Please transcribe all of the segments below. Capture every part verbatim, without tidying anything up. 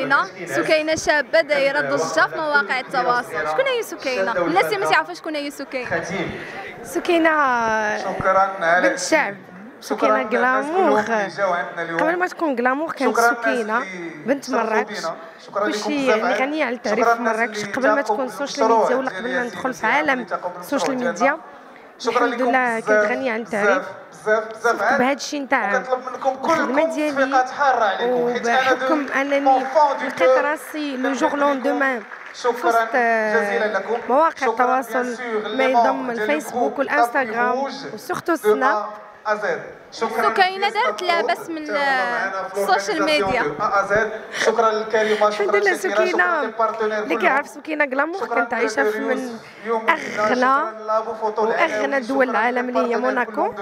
سكينه سكينه شابه دايره ضجه في مواقع التواصل. شكون هي سكينه؟ الناس اللي ما تعرفش شكون هي سكينه. سكينه بنت الشعب، سكينة كلامور. قبل ما تكون كلامور كانت سكينة بنت مراكش، كلشي يعني غنية على التعريف في مراكش قبل ما تكون السوشيال ميديا، ولا قبل ما ندخل في عالم السوشيال ميديا. الحمد لله كانت غنية عن التعريف بهذا الشيء نتاع الخدمة ديالي، وبحكم أنني لقيت راسي لو جور لون دومان شكرا جزيلا لكم. مواقع التواصل ما يضم الفيسبوك والانستغرام وسورتو السناب. سكينة دارت لاباس من السوشيال ميديا. شكرا للكريمه، الحمد لله. سكينه اللي كيعرف سكينه كلامور كانت عايشه في من اغلى واغنى دول العالم اللي هي موناكو،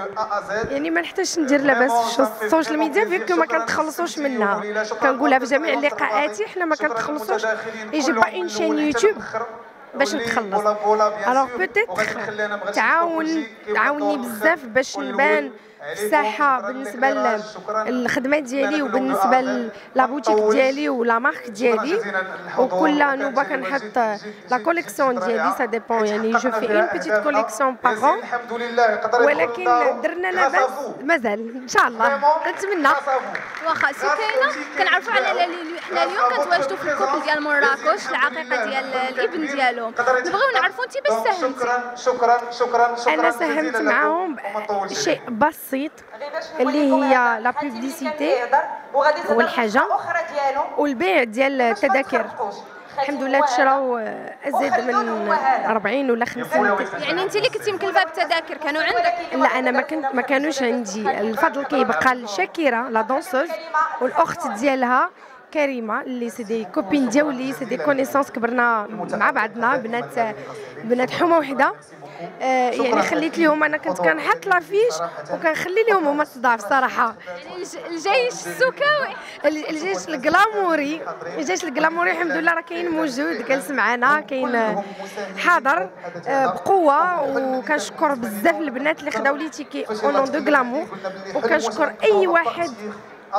يعني ما نحتاجش ندير لاباس في السوشيال ميديا فيك ما كنتخلصوش منها. كنقولها في جميع لقاءاتي، حنا ما كنتخلصوش، يجي با اون شين يوتيوب باش نتخلص. الوغ بوتيت تعاون تعاوني بزاف باش نبان في الساحه بالنسبه للخدمه ديالي وبالنسبه لابوتيك ديالي ولا مارك ديالي. وكل نوبه كنحط لا كوليكسيون ديالي، سا ديبون يعني جو في اون بيتيت كوليكسيون باغون، ولكن درنا لاباس مازال ان شاء الله نتمنى. واخا سكينه كنعرفوا على حنا اليوم كتواجدوا في الكوبل ديال مراكش العقيقه ديال الابن ديالهم، نبغيو نعرفوا انت باش ساهمتي. شكرا شكرا شكرا. انا ساهمت معاهم شيء بس اللي هي لا بوبليسيتي والحاجه والبيع ديال التذاكر. الحمد لله تشراو ازيد من أربعين ولا خمسين. يعني انت اللي كنتي مكلفه بالتذاكر كانوا عندك؟ لا انا ما كنت ما كانوش عندي. الفضل كيبقى لشاكيره لا دونسوز والاخت ديالها كريمه اللي سي دي كوبين ديالي، سي دي كونيسونس كبرنا مع بعضنا، بنات بنات حومه وحده. آه يعني خليت لهم، انا كنت كنحط لافيش وكنخلي لهم هما الصداف صراحه. الجيش السكاوي الجيش الكلاموري الجيش الكلاموري الحمد لله راه كاين موجود، جالس معنا، كاين حاضر آه بقوه. وكنشكر بزاف البنات اللي خداو لي تيكي اونون دو كلامور، وكنشكر اي واحد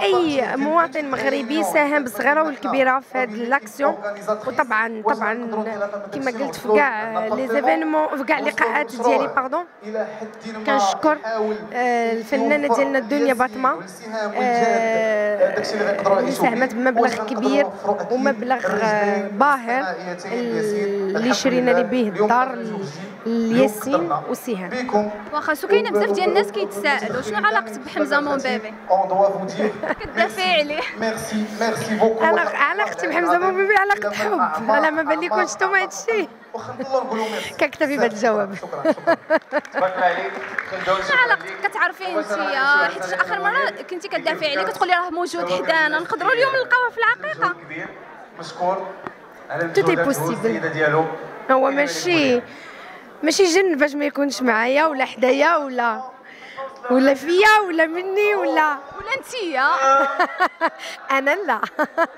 اي مواطن مغربي ساهم بالصغيره والكبيره في هذه لاكسيون. وطبعا طبعا كما قلت في كاع لي زيفينمون في كاع اللقاءات ديالي باردون كنشكر آه الفنانه ديالنا الدنيا باطمه اللي ساهمت بمبلغ كبير ومبلغ آه باهر اللي شرينا لي به الدار الياسين وسهام. واخا سكينه بزاف ديال الناس كيتساءلوا شنو علاقتك بحمزه مون بيبي؟ كتدافعي عليه. ميرسي ميرسي بوكو. انا علاقتي بحمزه مون بيبي علاقه حب، انا ما باليكونش نتوما هادشي كنكتفي بهذا الجواب. شكرا شكرا تبارك الله عليك. علاقتك كتعرفيه انت، حيت اخر مره كنتي كتدافعي عليه كتقولي راه موجود حدانا، نقدروا اليوم نلقاوه في العقيقه. مشكور على السيده ديالو. هو ماشي ماشي جن باش ما يكونش معايا ولا حدايا ولا ولا فيا ولا مني ولا ولا انتيا. انا لا ما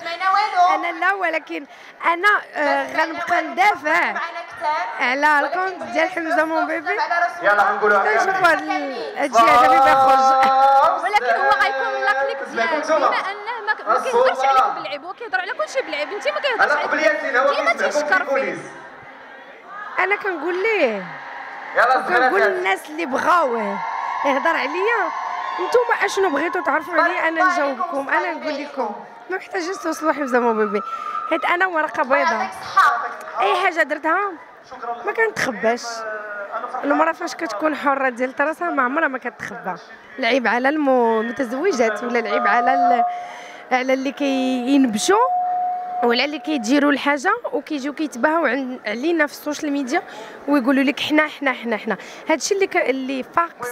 سمعنا والو، انا لا، ولكن انا غنبقى ندافع على الكونت ديال حمزه مون بيبي. يلا غنقولوا هكا نشوفوا هاد الشيء هذا ملي غيخرج، ولكن هو غيكون لا كليك ديالك بما انه ما كيهضرش عليك باللعب، هو كيهضر على كلشي باللعب، انت ما كيهضرش عليك، ديما تيشكر فيه. انا كنقول ليه كنقول للناس اللي بغاوه يهضر عليا، نتوما اشنو بغيتو تعرفوا عليا انا نجاوبكم. انا نقول لكم ما محتاجينش توصلوا حمزه مون بيبي، حيت انا ورقه بيضاء، اي حاجه درتها ما كنتخباش. المراه فاش كتكون حره ديال راسها ما عمرها ما كتخبى. العيب على المتزوجات، ولا العيب على على اللي كينبشوا ولا اللي كيديروا الحاجه وكيجيو كيتباهوا علينا في السوشيال ميديا ويقولوا لك حنا حنا حنا حنا. هادشي اللي ك... اللي فاقس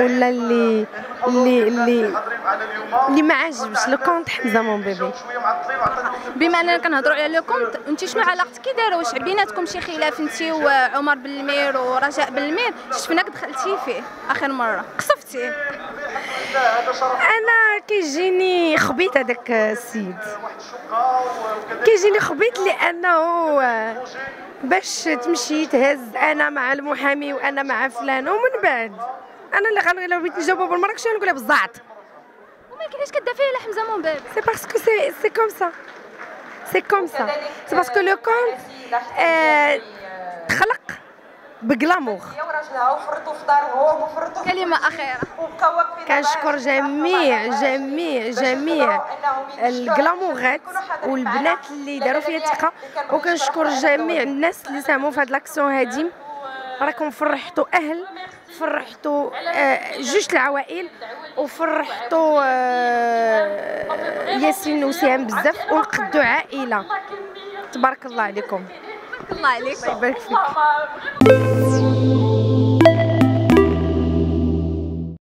ولا اللي اللي اللي اللي ما عاجبش لو كونت حمزه مون بيبي. بما اننا كنهضروا على لو كونت، انت شنو علاقتك؟ كي داروش بيناتكم شي خلاف انت وعمر بالمير ورجاء بالمير؟ شفناك دخلتي فيه اخر مره قصفتي. انا كيجيني خبيط هذاك السيد، كيجيني خبيط لانه باش تمشي تهز انا مع المحامي وانا مع فلان، ومن بعد انا اللي غنغلبيت نجاوبها بالمراكشي ونقولها بالزعط. وما يمكنليش كدافعي على حمزه مون بيبي. سي باسكو سي سي كوم سا سي كوم سا سي باسكو لو كونت تخلق بكلامور. كلمه اخيره. كنشكر جميع جميع جميع الكلاموغات والبنات اللي داروا فيا الثقه، وكنشكر جميع الناس اللي ساهموا في هاد لاكسيون هادي. راكم فرحتوا اهل، فرحتوا جوج العوائل، وفرحتوا ياسين وسهام بزاف، ونقدوا عائله. تبارك الله عليكم. الله يبارك فيك.